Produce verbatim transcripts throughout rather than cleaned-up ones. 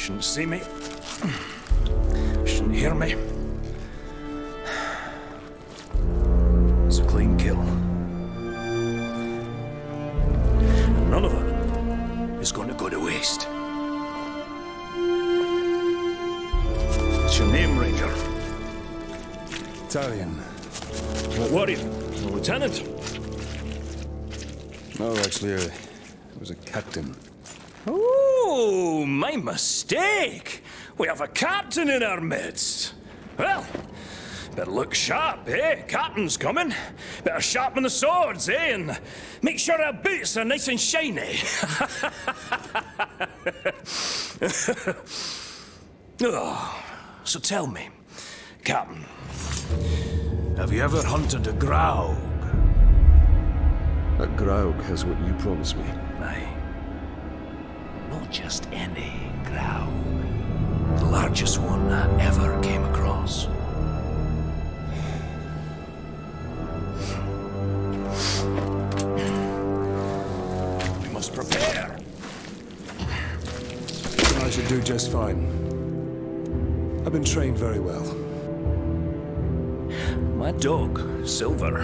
Shouldn't see me. Shouldn't hear me. It's a clean kill. And none of it is going to go to waste. What's your name, Ranger? Talion. What warrior? A lieutenant? No, actually, uh, it was a captain. Oh, my mistake! We have a captain in our midst. Well, better look sharp, eh? Captain's coming. Better sharpen the swords, eh? And make sure our boots are nice and shiny. Oh, so tell me, Captain, have you ever hunted a Graug? A Graug has what you promised me. Aye. Not just any Graug. The largest one I ever came across. We must prepare. I should do just fine. I've been trained very well. My dog, Silver,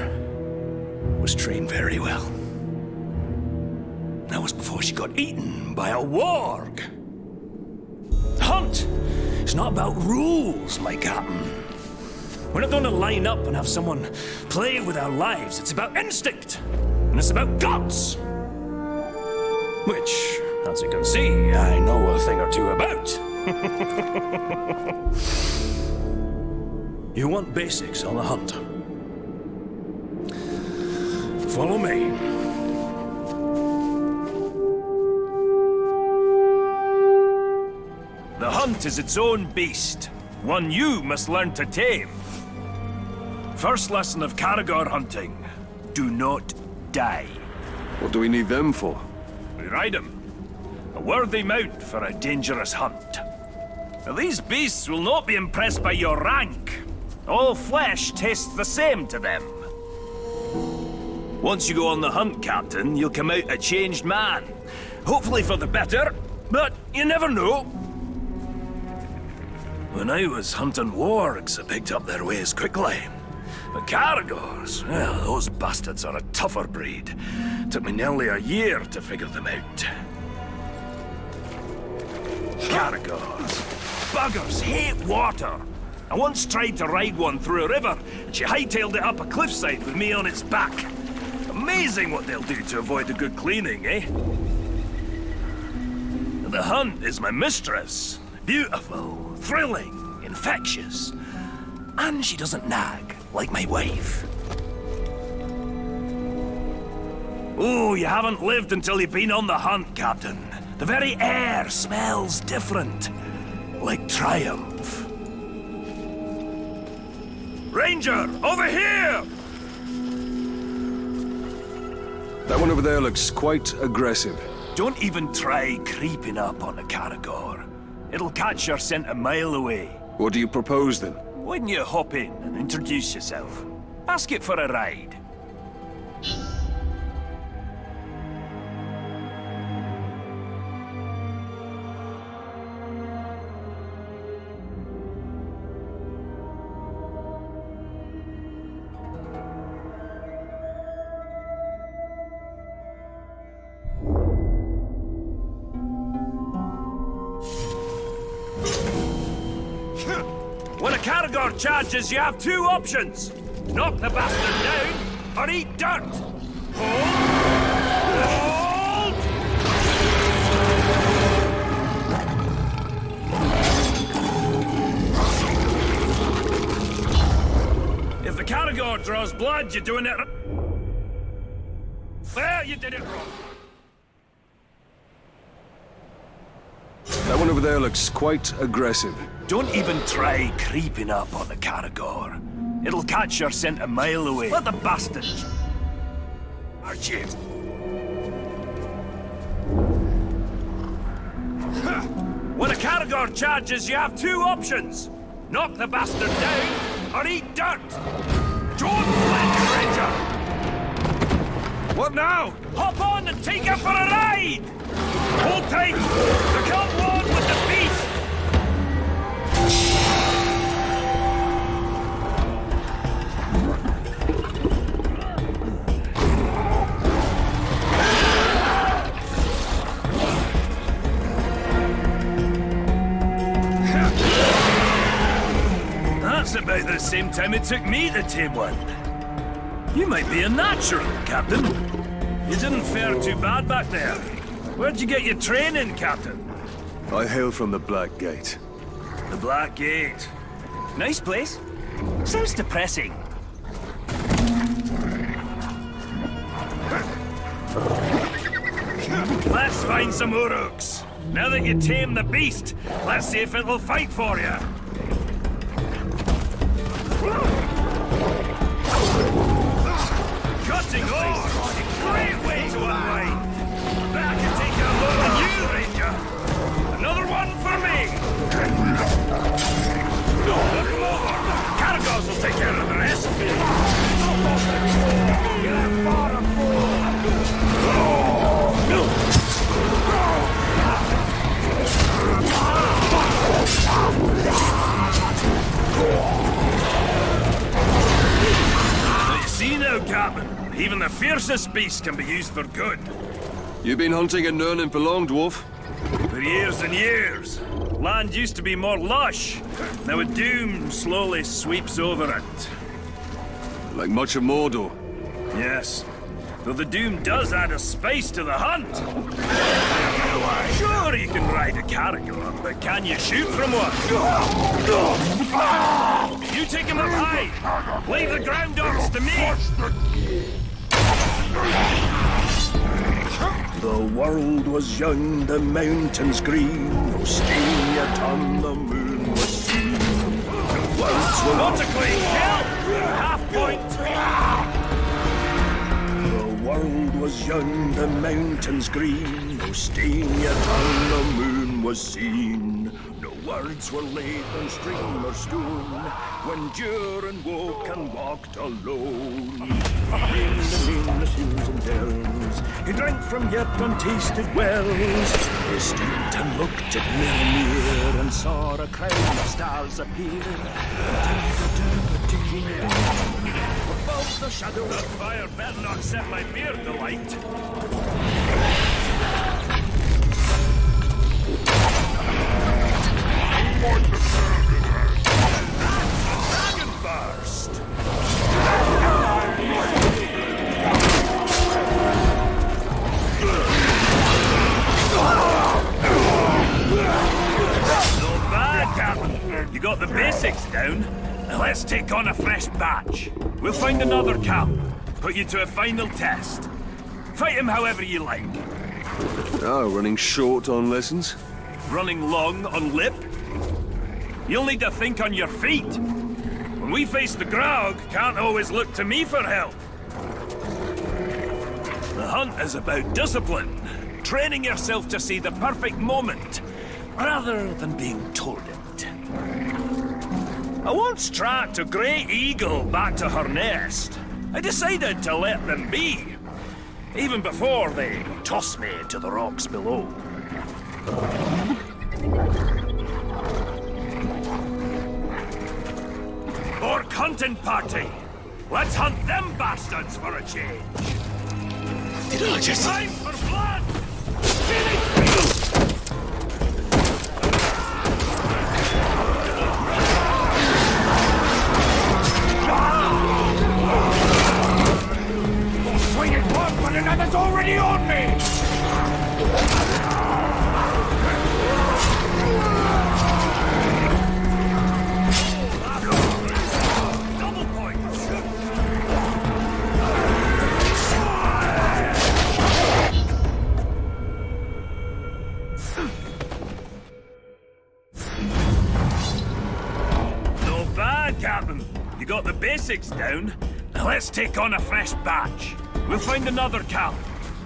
was trained very well. That was before she got eaten by a warg. Hunt! It's not about rules, my captain. We're not going to line up and have someone play with our lives. It's about instinct, and it's about guts. Which, as you can see, I know a thing or two about. You want basics on the hunt. Follow me. The hunt is its own beast, one you must learn to tame. First lesson of Caragor hunting, do not die. What do we need them for? We ride them. A worthy mount for a dangerous hunt. Now, these beasts will not be impressed by your rank. All flesh tastes the same to them. Once you go on the hunt, Captain, you'll come out a changed man. Hopefully for the better, but you never know. When I was hunting wargs, I picked up their ways quickly. But Caragors, well, those bastards are a tougher breed. Took me nearly a year to figure them out. Caragors. Buggers hate water. I once tried to ride one through a river, and she hightailed it up a cliffside with me on its back. Amazing what they'll do to avoid a good cleaning, eh? The hunt is my mistress. Beautiful, thrilling, infectious. And she doesn't nag, like my wife. Oh, you haven't lived until you've been on the hunt, Captain. The very air smells different. Like triumph. Ranger, over here! That one over there looks quite aggressive. Don't even try creeping up on a Caragor. It'll catch your scent a mile away. What do you propose, then? Why don't you hop in and introduce yourself? Ask it for a ride. Charges, you have two options. Knock the bastard down or eat dirt. Hold. Hold. If the Caragor draws blood, you're doing it. Well, you did it wrong. That one over there looks quite aggressive. Don't even try creeping up on the Caragor. It'll catch your scent a mile away. Let the bastards... Aren't you? When a Caragor charges, you have two options. Knock the bastard down, or eat dirt. Don't flinch, Ranger! What now? Hop on and take her for a ride! Hold tight! Become one with the beast! same time it took me to tame one. You might be a natural, Captain. You didn't fare too bad back there. Where'd you get your training, Captain? I hail from the Black Gate. The Black Gate. Nice place. Sounds depressing. Let's find some Uruks. Now that you tame the beast, let's see if it'll fight for you. Cutting off! Great way to unwind! Back and take a load on you, Ranger! Another one for me! No, look him over! Caragor will take care of the rest! You're far a fool! See now, Captain, even the fiercest beast can be used for good. You've been hunting in Durin for long, Dwarf? For years and years. Land used to be more lush. Now a doom slowly sweeps over it. Like much of Mordor. Yes. Though the doom does add a spice to the hunt. Sure you can ride a Caragor, but can you shoot from one? You take him up high. Leave the ground dogs to me. The world was young, the mountains green, no skin yet on the moon was seen. The worlds were nautically held, half point. The world was young, the mountains green, no stain yet on the moon was seen. No words were laid on string or stone, when Durin woke and walked alone. In the nameless hills and dells, he drank from yet untasted wells. He stooped and looked at mirror near, and saw a crown of stars appear. Above the shadow, that fire better not set my beard alight. Dragon burst. Not bad, Captain. You got the basics down. Now let's take on a fresh batch. We'll find another camp. Put you to a final test. Fight him however you like. Oh, running short on lessons? Running long on lip? You'll need to think on your feet. When we face the Graug, can't always look to me for help. The hunt is about discipline. Training yourself to see the perfect moment, rather than being told it. I once tracked a grey eagle back to her nest. I decided to let them be, even before they tossed me to the rocks below. Orc hunting party! Let's hunt them bastards for a change! Did I just... Time for blood! You're swinging one, but another's already on me! Double points! Captain, you got the basics down. Now let's take on a fresh batch. We'll find another camp.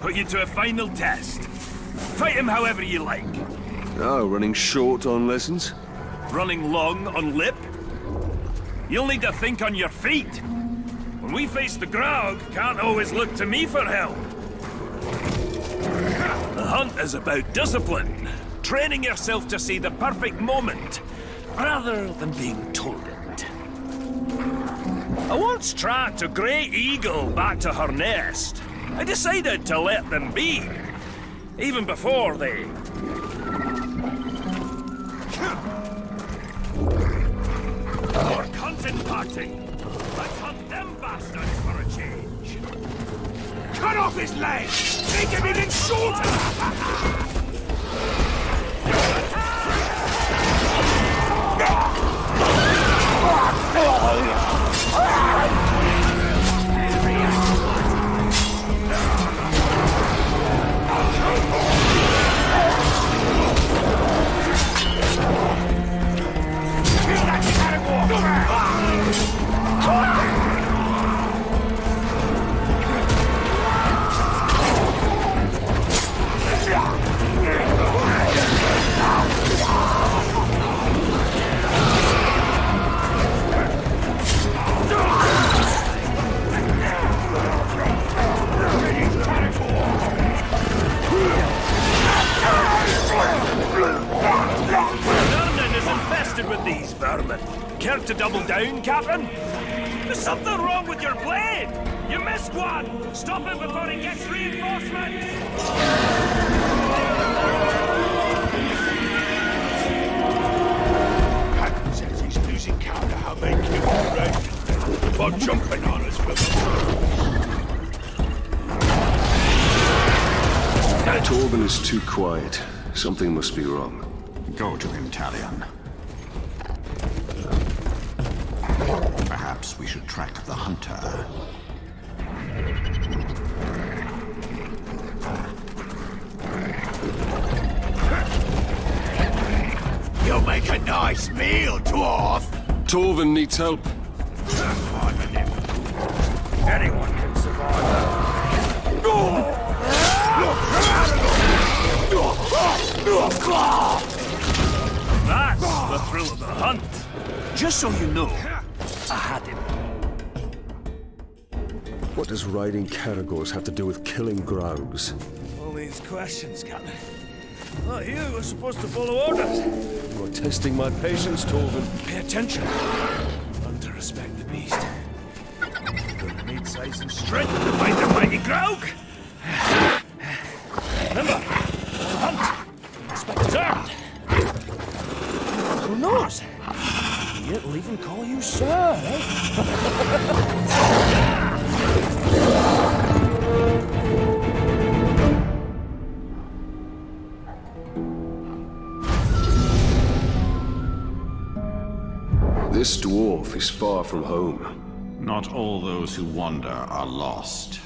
Put you to a final test. Fight him however you like. Oh, running short on lessons? Running long on lip? You'll need to think on your feet. When we face the Graug, can't always look to me for help. The hunt is about discipline. Training yourself to see the perfect moment, rather than being told it. I once tracked a grey eagle back to her nest. I decided to let them be, even before they... Orc What's in parting? Let's hunt them bastards for a change. Cut off his leg! Make him even shorter! With these vermin. Care to double down, Captain? There's something wrong with your blade! You missed one! Stop it before he gets reinforcements! Patton says he's losing count of how many people around before jumping on us with him. Torvin is too quiet. Something must be wrong. Go to him, Talion. Perhaps we should track the hunter. You'll make a nice meal, dwarf! Torvin needs help. Anyone can survive. That's the thrill of the hunt. Just so you know, I had him. What does riding Caragors have to do with killing Graugs? All these questions, Captain. Not you, we're supposed to follow orders. You're testing my patience, Torvin. Pay attention. Learn to respect the beast. You're gonna need size and strength to fight the mighty Graug. Remember, hunt. Respect is earned. Who knows? It'll even call you sir, eh? This dwarf is far from home. Not all those who wander are lost.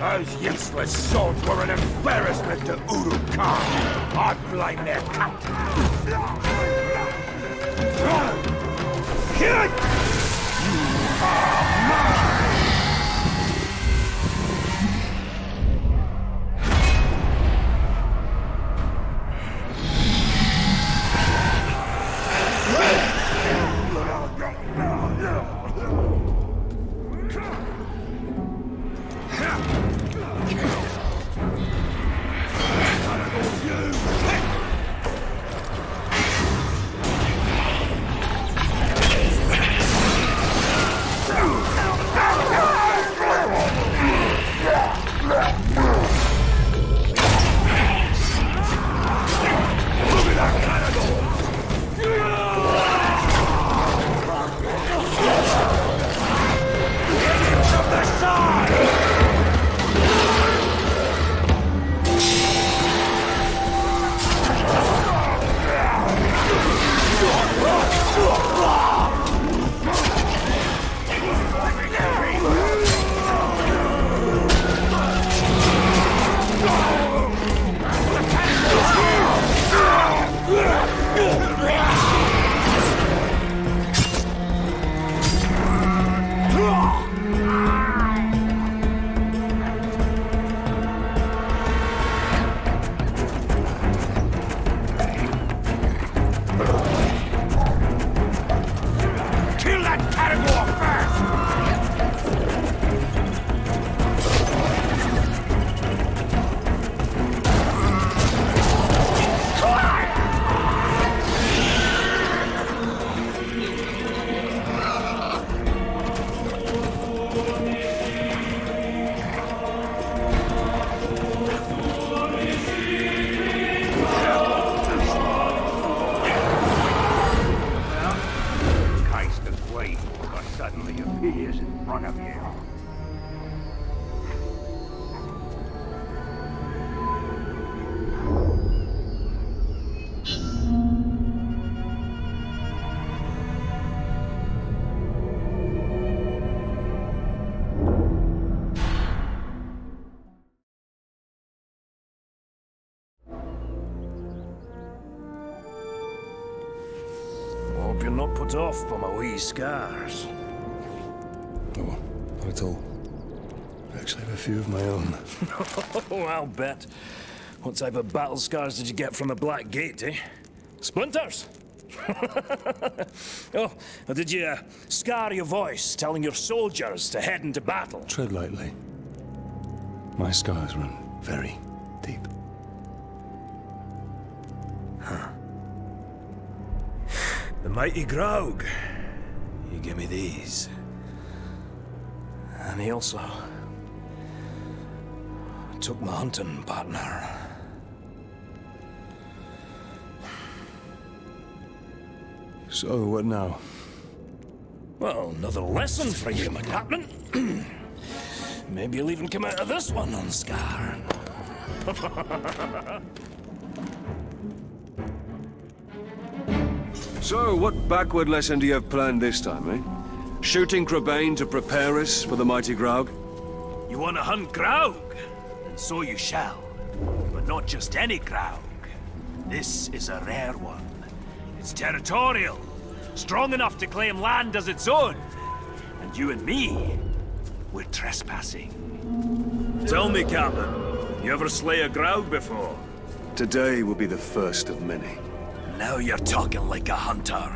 Those useless swords were an embarrassment to Uruk-hai. I blame their captain. You are mine! you're not put off by my wee scars. No, not at all. I actually have a few of my own. Oh, I'll bet. What type of battle scars did you get from the Black Gate, eh? Splinters? Oh, or did you uh, scar your voice, telling your soldiers to head into battle? Tread lightly. My scars run very deep. Huh. The mighty Graug. He gave me these. And he also took my hunting partner. So, what now? Well, another lesson for you, my captain. Maybe you'll even come out of this one unscarred. So, what backward lesson do you have planned this time, eh? Shooting Krabane to prepare us for the mighty Graug? You want to hunt Graug? And so you shall. But not just any Graug. This is a rare one. It's territorial, strong enough to claim land as its own. And you and me, we're trespassing. Tell me, Captain, you ever slay a Graug before? Today will be the first of many. Now you're talking like a hunter.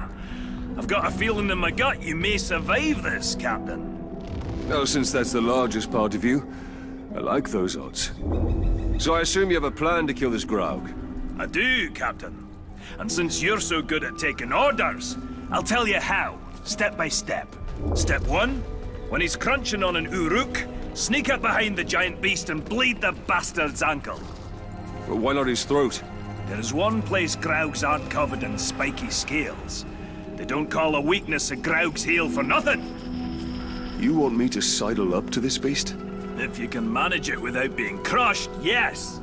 I've got a feeling in my gut you may survive this, Captain. Well, since that's the largest part of you, I like those odds. So I assume you have a plan to kill this Graug? I do, Captain. And since you're so good at taking orders, I'll tell you how, step by step. Step one, when he's crunching on an Uruk, sneak up behind the giant beast and bleed the bastard's ankle. But why not his throat? There's one place Graugs aren't covered in spiky scales. They don't call a weakness a Graug's heel for nothing. You want me to sidle up to this beast? If you can manage it without being crushed, yes.